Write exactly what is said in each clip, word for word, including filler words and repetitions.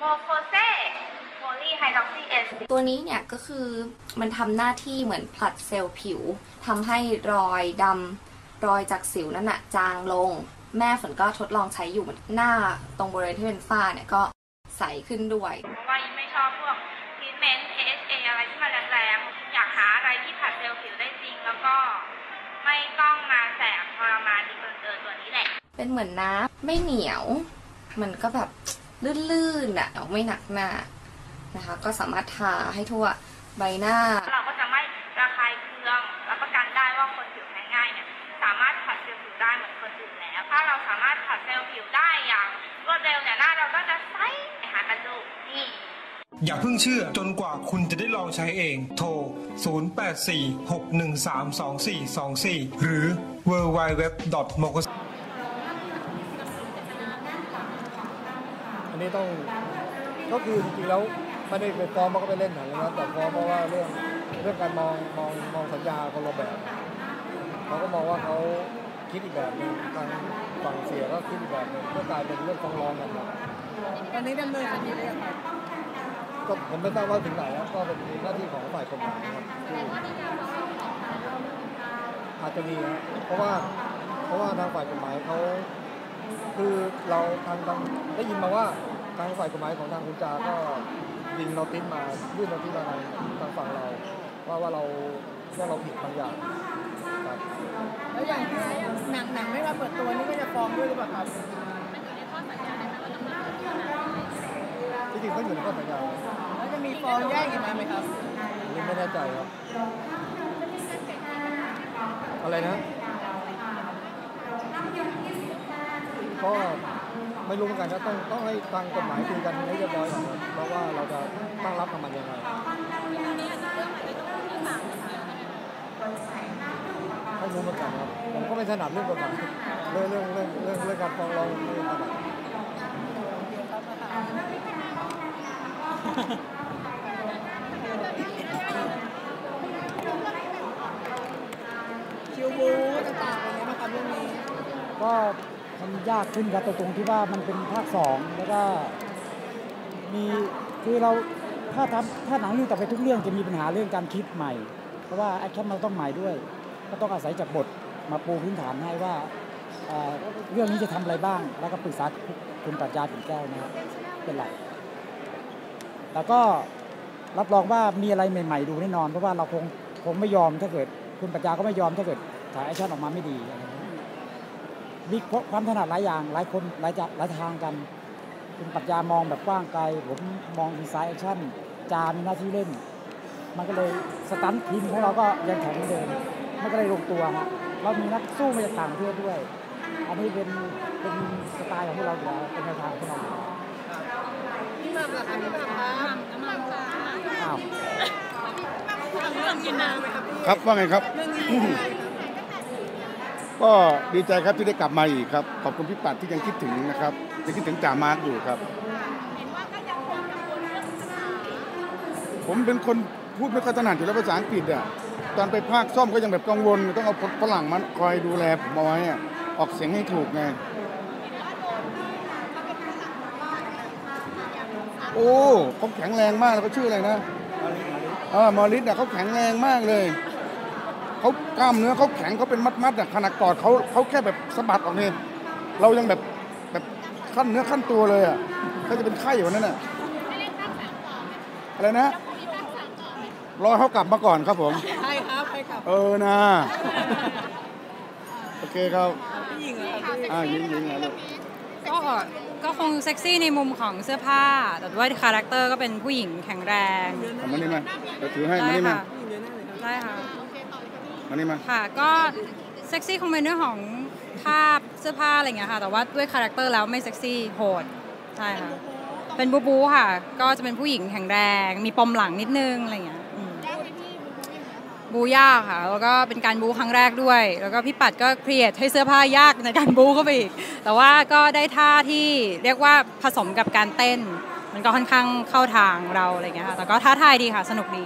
โมโคเซโพลีไฮดรอกซีเอสตัวนี้เนี่ยก็คือมันทำหน้าที่เหมือนผลัดเซลล์ผิวทำให้รอยดำรอยจากสิวนั่นน่ะจางลงแม่ฝนก็ทดลองใช้อยู่หน้าตรงบริเวณที่เป็นฝ้าเนี่ยก็ใสขึ้นด้วยเพราะว่าไม่ชอบพวกทรีทเมนต์ เอ เอช เอ อะไรที่มันแรงๆอยากหาอะไรที่ผัดเซลล์ผิวได้จริงแล้วก็ไม่ต้องมาแสบทรมานดีเกินเกินตัวนี้แหละเป็นเหมือนน้ำไม่เหนียวมันก็แบบลื่นๆอ่ะไม่หนักหน้านะคะก็สามารถทาให้ทั่วใบหน้าเราก็จะไม่ระคายเคืองรับประกันได้ว่าคนผิวแพ้ง่ายเนี่ยสามารถผัดเซลล์ผิวได้เหมือนคนอื่นแล้วถ้าเราสามารถผัดเซลล์ผิวได้อย่างรวดเร็วเนี่ยหน้าเราก็จะใสหากันดูนี่อย่าเพิ่งเชื่อจนกว่าคุณจะได้ลองใช้เองโทร ศูนย์ แปด สี่ หก หนึ่ง สาม สอง สี่ สอง สี่ หรือ ดับเบิลยู ดับเบิลยู ดับเบิลยู ดอท โมโค อันนี้ต้องก็คือจริงๆแล้วไม่ได้ไปฟ้องมันก็ไปเล่นหนังเลยนะแต่ฟ้องเพราะว่าเรื่องเรื่องการมองมองมองสัญญาคนละแบบเขาก็มองว่าเขาคิดอีกแบบนึงทางฝั่งเสียก็คิดอีกแบบนึงก็กลายเป็นเรื่องฟ้องร้องกันมาตอนนี้ดำเนินคดีเรื่องอะไรก็ผมไม่ทราบว่าถึงไหนแล้วก็เป็นหน้าที่ของฝ่ายกฎหมายครับอาจจะมีเพราะว่าเพราะว่าทางฝ่ายกฎหมายเขาคือเราทางทางได้ยินมาว่าทางฝ่ายกฎหมายของทางคุณจาก็ยิงเราติ้นมายื่นเราติ้นมาทางทางฝั่งเราว่าว่าเราว่าเราผิดบางอย่างแล้วอย่างที่หนังหนังไม่มาเปิดตัวนี่ก็จะฟ้องด้วยหรือเปล่าครับจริงๆเขาอยู่ในข้อสัญญาแล้วจะมีฟองแยกกันมาไหมครับยังไม่แน่ใจครับอะไรนะก็ไม่รู้เหมือนกันก็ต้องต้องให้ทางกฎหมายคุยกันให้เรียบร้อยก่อนเพราะว่าเราจะตั้งรับกับมันยังไงไม่รู้เหมือนกันครับผมก็ไม่ถนัดเรื่องกฎหมายเรื่องเรื่องเรื่องเรื่องการฟ้องร้องไม่ถนัดคิวบูต่างๆอะไรเงี้ยมาทำเรื่องนี้ก็ทำยากขึ้นครับตรงที่ว่ามันเป็นภาคสองแล้วก็มีคือเราถ้าทำถ้าหนังเรื่องต่อไปทุกเรื่องจะมีปัญหาเรื่องการคิดใหม่เพราะว่าแอคชั่นเราต้องใหม่ด้วยก็ต้องอาศัยจากบทมาปูพื้นฐานให้ว่าเรื่องนี้จะทำอะไรบ้างแล้วก็ปรึกษาคุณปรัชญาถึงแก้วนะครับเป็นหลักแล้วก็รับรองว่ามีอะไรใหม่ๆดูแน่นอนเพราะว่าเราคงคงไม่ยอมถ้าเกิดคุณปรัชญาก็ไม่ยอมถ้าเกิดถ่ายแอคชั่นออกมาไม่ดีมีความถนัดหลายอย่างหลายคนหลายหลายทางกันคุณปรัชญามองแบบกว้างไกลผมมองดีไซน์แอคชั่นจามีหน้าที่เล่นมันก็เลยสตันท์ทีมของเราก็ยังแข็งเดิมมันก็เลยลงตัวครับเรามีนักสู้มาจากต่างประเทศด้วยอันนี้เป็นเป็นสไตล์ของเราอยู่แล้วเป็นแนวทางของเราพี่มาค่ะพี่มาค่ะพี่มาค่ะอ้าวเรื่องกินน้ำไหมครับพี่ครับว่าไงครับก็ดีใจครับที่ได้กลับมาอีกครับขอบคุณพี่ปัดที่ยังคิดถึงนะครับยังคิดถึงจ่ามาร์กอยู่ครับผมเป็นคนพูดไม่ค่อยถนัดอยู่แล้วภาษาอังกฤษอ่ะตอนไปภาคซ่อมก็ยังแบบกังวลต้องเอาฝรั่งมาคอยดูแลผมเอาไว้ออกเสียงให้ถูกไงโอ้เขาแข็งแรงมากแล้วก็ชื่ออะไรนะอ่ามอริสเนี่ยเขาแข็งแรงมากเลยเขากล้ามเนื้อเขาแข็งเขาเป็นมัดมัดเนี่ยขนาดกอดเขาเขาแค่แบบสะบัดออกนี่เรายังแบบแบบขั้นเนื้อขั้นตัวเลยอ่ะเขาจะเป็นไข้อยู่นั่นน่ะอะไรนะรอเขากลับมาก่อนครับผมใช่ครับใช่ครับเออนะโอเคครับหญิงอ่ะหญิงหญิงนะก็ก็คงเซ็กซี่ในมุมของเสื้อผ้าแต่ว่าคาแรคเตอร์ก็เป็นผู้หญิงแข็งแรงมานี่มาถือให้มานี่มาได้ค่ะมานี่มาค่ะก็เซ็กซี่คงเป็นเรื่องของภาพเสื้อผ้าอะไรเงี้ยค่ะแต่ว่าด้วยคาแรคเตอร์แล้วไม่เซ็กซี่โหดใช่ค่ะเป็นบูบูค่ะก็จะเป็นผู้หญิงแข็งแรงมีปมหลังนิดนึงอะไรเงี้ยบูยากค่ะแล้วก็เป็นการบูครั้งแรกด้วยแล้วก็พี่ปัดก็ครีเอทให้เสื้อผ้ายากในการบูเข้าไปอีกแต่ว่าก็ได้ท่าที่เรียกว่าผสมกับการเต้นมันก็ค่อนข้างเข้าทางเราอะไรเงี้ยค่ะแต่ก็ท้าทายดีค่ะสนุกดี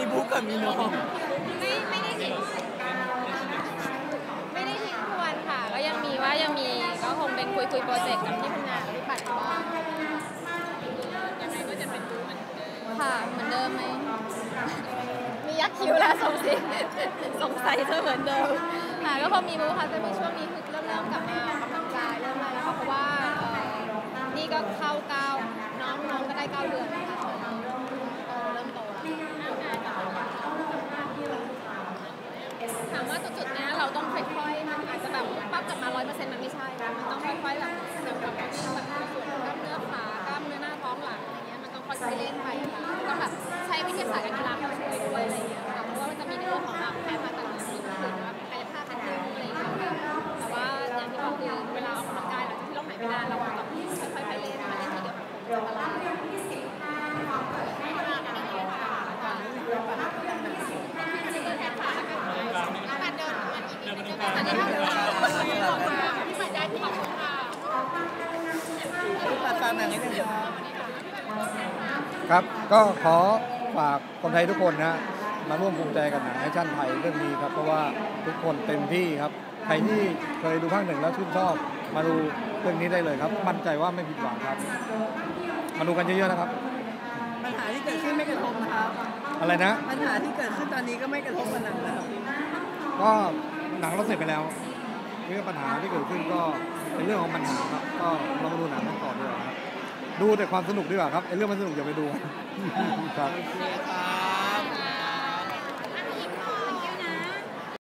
มีบุ๊กกับมีน้องไม่ไม่ได้ทิ้งไม่ได้ทิ้งทวนค่ะก็ยังมีว่ายังมีก็คงเป็นคุยคุยโปรเจกต์กับที่ทำงานหรือปัดบ้างยังไงก็จะเป็นบุ๊กเหมือนเดิมค่ะเหมือนเดิมไหมมียักคิวแล้วสงสัยสงสัยจะเหมือนเดิมค่ะก็พอมีบุ๊กค่ะจะมีช่วงนี้คือเริ่มเริ่มกลับมาออกกำลังกายเริ่มมาแล้วเพราะว่านี่ก็เข้าเก้าน้องน้องก็ได้เก้าเดือนแล้วค่ะถามว่าจุดๆนี้เราต้องค่อยๆอาจจะแบบปั๊บกลับมา ร้อยเปอร์เซ็นต์ มันไม่ใช่มันต้องค่อยๆแบบเติมความแข็งแรงแบบส่วนกล้ามเนื้อขากล้ามเนื้อหน้าท้องหลังอะไรเงี้ยมันต้องค่อยๆเล่นไปต้องแบบใช้วิทยาศาสตร์การกีฬาเข้ามาช่วยด้วยอะไรเงี้ยค่ะเพราะว่ามันจะมีในเรื่องของการแพ้มาต่างๆที่มันเกิดมาเป็นกายภาพเป็นอะไรอะไรเงี้ยแต่ว่าอย่างที่บอกคือเวลาออกกำลังกายหลังจากที่เราหายไปนานเราต้องค่อยๆเล่นมาเล่นทีเดียวจะบาลานครับก็ขอฝากคนไทยทุกคนนะมาร่วมภูมิใจกับหนังแอคชั่นไทยเรื่องนี้ครับเพราะว่าทุกคนเต็มที่ครับใครที่เคยดูภาคหนึ่งแล้วชื่นชอบมาดูเรื่องนี้ได้เลยครับมั่นใจว่าไม่ผิดหวังครับมาดูกันเยอะๆนะครับปัญหาที่เกิดขึ้นไม่กระทบนะครับอะไรนะปัญหาที่เกิดขึ้นตอนนี้ก็ไม่กระทบกับหนังนะครับก็หนังเราเสร็จไปแล้วเรื่องปัญหาที่เกิดขึ้นก็เป็นเรื่องของปัญหาครับก็เรามาดูหนังกันต่อดีกว่าครับดูแต่ความสนุกดีกว่าครับไอ้เรื่องมันสนุกอย่าไปดูครับ